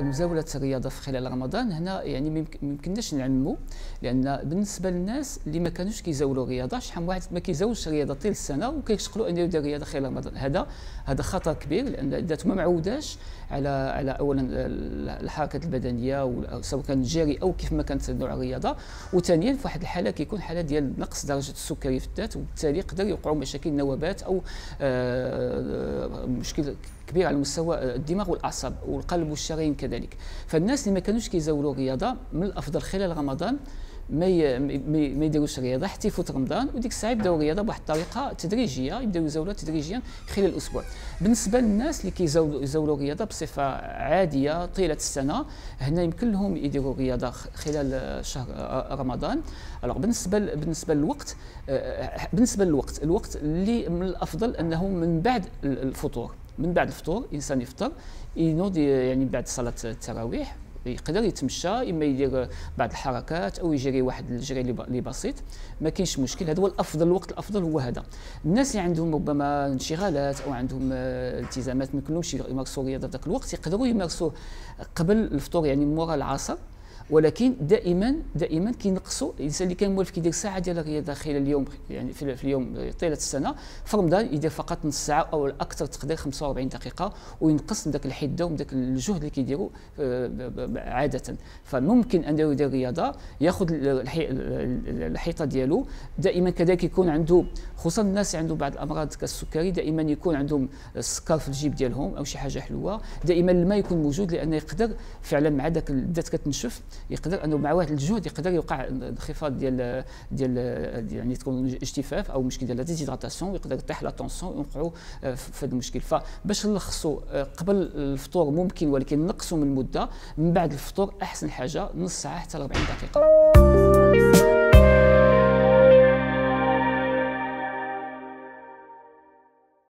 مزاولة الرياضة في خلال رمضان هنا يعني ميمكنناش نعممو، لأن بالنسبة للناس اللي ما كانوش كيزاولوا الرياضة، شحال واحد ما كيزاولش الرياضة طيل السنة وكيشقلوا أنه يدير الرياضة خلال رمضان. هذا خطر كبير، لأن ذاته ما معوداش على أولا الحركة البدنية سواء كان جري أو كيف ما كانت نوع الرياضة، وثانيا في واحد الحالة كيكون حالة ديال نقص درجة السكري في الذات، وبالتالي يقدر يوقعوا مشاكل نوبات أو مشكل كبير على مستوى الدماغ والاعصاب والقلب والشرايين كذلك. فالناس اللي ما كانوش كيزاولوا الرياضه من الافضل خلال رمضان ما يديروش الرياضه حتى يفوت رمضان، وديك الساعه يبداو الرياضه بواحد الطريقه تدريجيه، يبداو يزاولوها تدريجيا خلال الاسبوع. بالنسبه للناس اللي كيزاولوا الرياضه بصفه عاديه طيله السنه، هنا يمكن لهم يديروا الرياضه خلال شهر رمضان. بالنسبه للوقت، الوقت اللي من الافضل انه من بعد الفطور الانسان يفطر، ينوض يعني بعد صلاه التراويح، يقدر يتمشى، اما يدير بعض الحركات او يجري واحد الجري اللي بسيط، ما كاينش مشكل. هذا هو الافضل، الوقت الافضل هو هذا. الناس اللي عندهم ربما انشغالات او عندهم التزامات ما يمكنلهمش يمارسوا الرياضه في ذاك الوقت، يقدروا يمارسوه قبل الفطور يعني مورا العصر، ولكن دائما كينقصوا. الانسان اللي كان موالف كيدير ساعه ديال الرياضه خلال اليوم، يعني في اليوم طيله السنه، في رمضان يدير فقط نص ساعه او الاكثر تقدير 45 دقيقه، وينقص من ذاك الحده ومن ذاك الجهد اللي كيديروا عاده. فممكن انه يدير الرياضه، ياخذ الحيطه ديالو. دائما كذلك يكون عنده، خصوصا الناس عنده بعض الامراض كالسكري، دائما يكون عندهم السكر في الجيب ديالهم او شي حاجه حلوه، دائما الماء يكون موجود، لانه يقدر فعلا مع ذاك الذات كتنشف، يقدر انه مع واحد الجهد يقدر يوقع انخفاض ديال يعني تكون اجتفاف او مشكل ديال لا ديزيدراتاسيون، ويقدر يطيح لا طونسيون ويوقعوا في هذا المشكل. فباش نلخصوا، قبل الفطور ممكن، ولكن نقصوا من المده. من بعد الفطور احسن حاجه نص ساعه حتى 40 دقيقه.